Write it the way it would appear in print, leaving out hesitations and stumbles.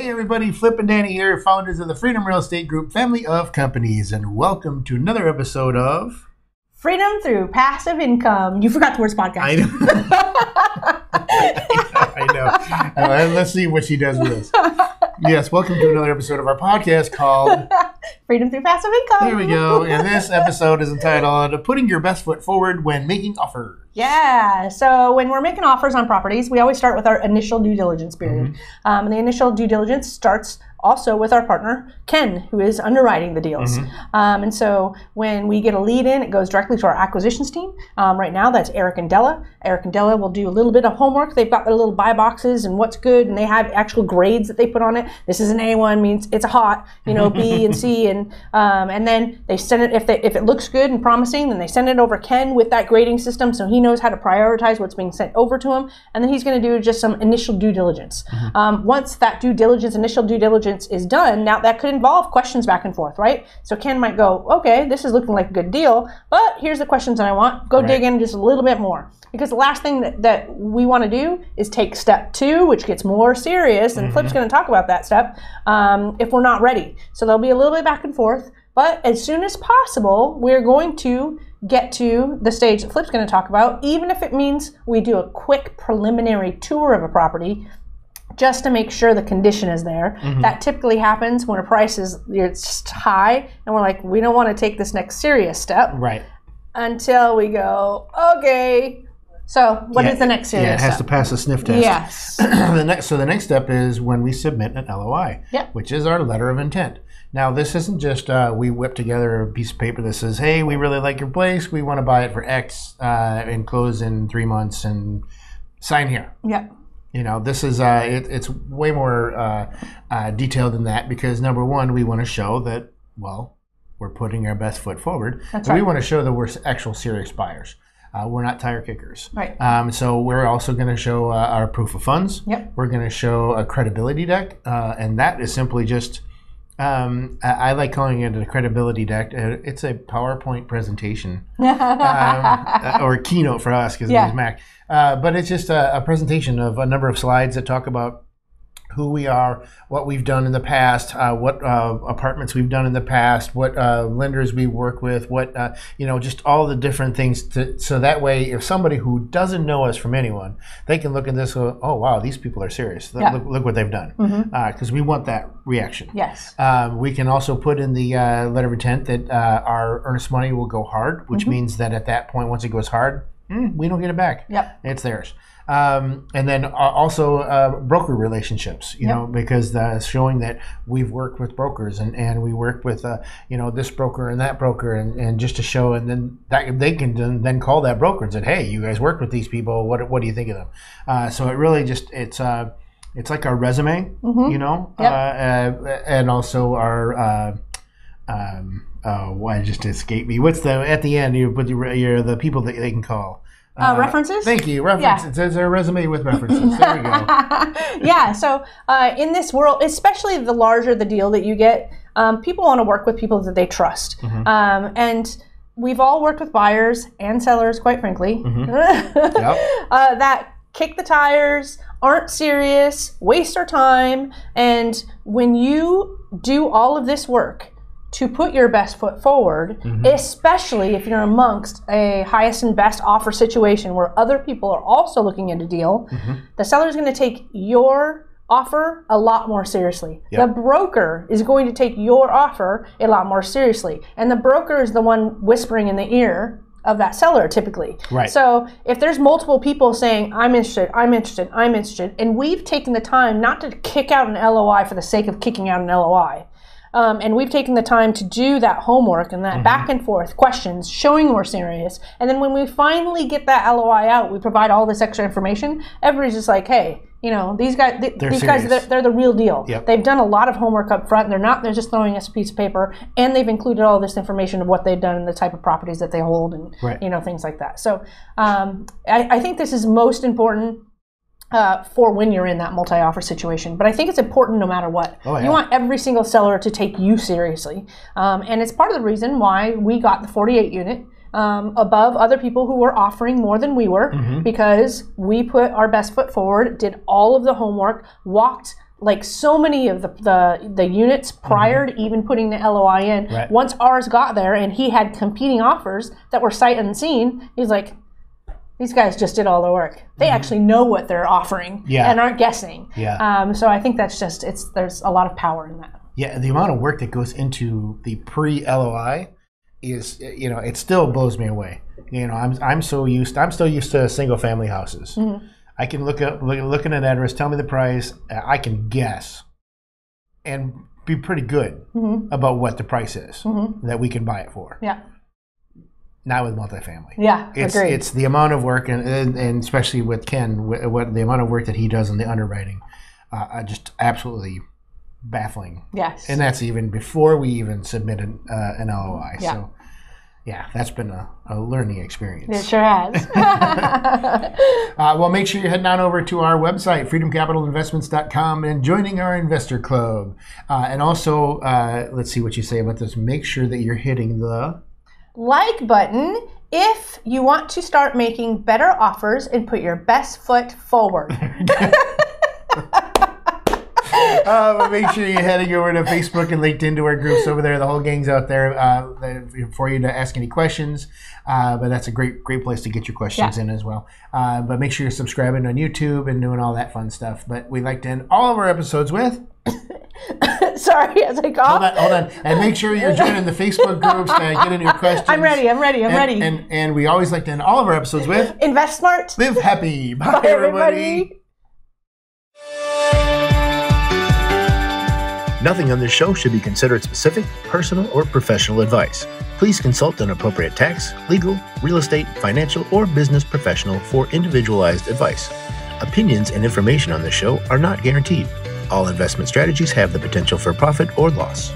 Hey everybody, Flippin' Danny here, founders of the Freedom Real Estate Group family of companies, and welcome to another episode of Freedom Through Passive Income. You forgot the words podcast. I know. I know. Let's see what she does with this. Yes, welcome to another episode of our podcast called Freedom Through Passive Income. There we go. And this episode is entitled Putting Your Best Foot Forward When Making Offers. Yeah. So when we're making offers on properties, we always start with our initial due diligence period. Mm-hmm. And the initial due diligence starts also with our partner, Ken, who is underwriting the deals. Mm-hmm. And so when we get a lead in, it goes directly to our acquisitions team. Right now, that's Eric and Della. Eric and Della will do a little bit of homework. They've got their little buy boxes and what's good, and they have actual grades that they put on it. This is an A1, means it's hot, you know, B and C, and then they send it, if it looks good and promising, then they send it over Ken with that grading system, so he knows how to prioritize what's being sent over to him, and then he's going to do just some initial due diligence. Mm-hmm. Once that initial due diligence is done, now that could involve questions back and forth, right? So Ken might go, okay, this is looking like a good deal, but here's the questions that I want. Go dig in just a little bit more. Because the last thing that we want to do is take step two, which gets more serious, and mm-hmm. Flip's going to talk about that step, if we're not ready. So there'll be a little bit back and forth, but as soon as possible, we're going to get to the stage that Flip's going to talk about, even if it means we do a quick preliminary tour of a property, just to make sure the condition is there. Mm-hmm. That typically happens when a price is high, and we're like, we don't want to take this next serious step. Right. Until we go, okay, so what is the next serious step? Yeah, it has to pass a sniff test. Yes. The next step is when we submit an LOI, which is our letter of intent. Now, this isn't just we whip together a piece of paper that says, hey, we really like your place, we want to buy it for X and close in 3 months and sign here. Yep. You know, this is it's way more detailed than that, because number one, we want to show that, well, we're putting our best foot forward. That's right. We want to show that we're actual serious buyers. We're not tire kickers. Right. So we're also going to show our proof of funds. Yep. We're going to show a credibility deck, and that is simply just I like calling it a credibility deck. It's a PowerPoint presentation or keynote for us, because it's Mac. But it's just a presentation of a number of slides that talk about who we are, what we've done in the past, what apartments we've done in the past, what lenders we work with, what just all the different things. So that way, if somebody who doesn't know us from anyone, they can look at this and go, oh wow, these people are serious. Look what they've done. Because we want that reaction. Yes. We can also put in the letter of intent that our earnest money will go hard, which means that at that point, once it goes hard, we don't get it back. Yep. It's theirs. And then also broker relationships, you know, because showing that we've worked with brokers and we work with, this broker and that broker and just to show, and then that they can then call that broker and say, hey, you guys worked with these people. What do you think of them? So it really just, it's like our resume, and also our, why just escaped me? What's at the end, you put the people that they can call. References? Thank you. References. It says a resume with references. There we go. So in this world, especially the larger the deal that you get, people want to work with people that they trust. Mm-hmm. And we've all worked with buyers and sellers, quite frankly, that kick the tires, aren't serious, waste our time. And when you do all of this work to put your best foot forward, especially if you're amongst a highest and best offer situation where other people are also looking at a deal, the seller is going to take your offer a lot more seriously. Yep. The broker is going to take your offer a lot more seriously. And the broker is the one whispering in the ear of that seller typically. Right. So if there's multiple people saying, I'm interested, I'm interested, I'm interested, and we've taken the time not to kick out an LOI for the sake of kicking out an LOI, and we've taken the time to do that homework and that back and forth questions, showing we're serious. And then when we finally get that LOI out, we provide all this extra information. Everybody's just like, hey, you know, these guys, they're the real deal. Yep. They've done a lot of homework up front. And they're just throwing us a piece of paper, and they've included all this information of what they've done and the type of properties that they hold and, things like that. So I think this is most important for when you're in that multi-offer situation. But I think it's important no matter what. Oh, yeah. You want every single seller to take you seriously. And it's part of the reason why we got the 48 unit above other people who were offering more than we were, because we put our best foot forward, did all of the homework, walked like so many of the units prior to even putting the LOI in, once ours got there and he had competing offers that were sight unseen, he's like, these guys just did all the work. They actually know what they're offering and aren't guessing. So I think that's just, there's a lot of power in that. Yeah, the amount of work that goes into the pre-LOI is, you know, it still blows me away. You know, I'm still used to single family houses. I can look at an address, tell me the price, I can guess, and be pretty good about what the price is that we can buy it for. Yeah. Not with multifamily. Yeah, agreed. It's the amount of work, and especially with Ken, what the amount of work that he does in the underwriting, just absolutely baffling. Yes. And that's even before we even submitted an LOI. Yeah. So, yeah, that's been a learning experience. It sure has. Well, make sure you're heading on over to our website, freedomcapitalinvestments.com, and joining our investor club. And also, let's see what you say about this. Make sure that you're hitting the like button if you want to start making better offers and put your best foot forward. But make sure you're heading over to Facebook and LinkedIn to our groups over there. The whole gang's out there for you to ask any questions. But that's a great place to get your questions in as well. But make sure you're subscribing on YouTube and doing all that fun stuff. But we like to end all of our episodes with... Sorry, as I cough. Hold on. And make sure you're joining the Facebook groups to get in your questions. I'm ready. And we always like to end all of our episodes with... Invest smart. Live happy. Bye, everybody. Nothing on this show should be considered specific, personal, or professional advice. Please consult an appropriate tax, legal, real estate, financial, or business professional for individualized advice. Opinions and information on this show are not guaranteed. All investment strategies have the potential for profit or loss.